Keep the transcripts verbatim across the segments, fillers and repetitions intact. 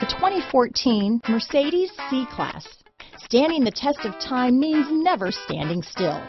The twenty fourteen Mercedes C-Class. Standing the test of time means never standing still.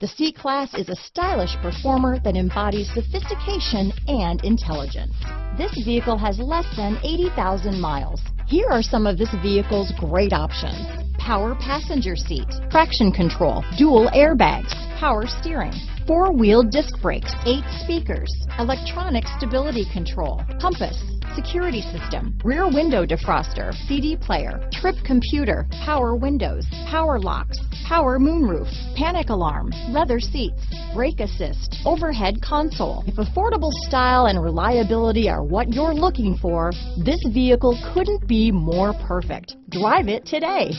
The C-Class is a stylish performer that embodies sophistication and intelligence. This vehicle has less than eighty thousand miles. Here are some of this vehicle's great options: power passenger seat, traction control, dual airbags, power steering, four-wheel disc brakes, eight speakers, electronic stability control, compass, security system, rear window defroster, C D player, trip computer, power windows, power locks, power moonroof, panic alarm, leather seats, brake assist, overhead console. If affordable style and reliability are what you're looking for, this vehicle couldn't be more perfect. Drive it today.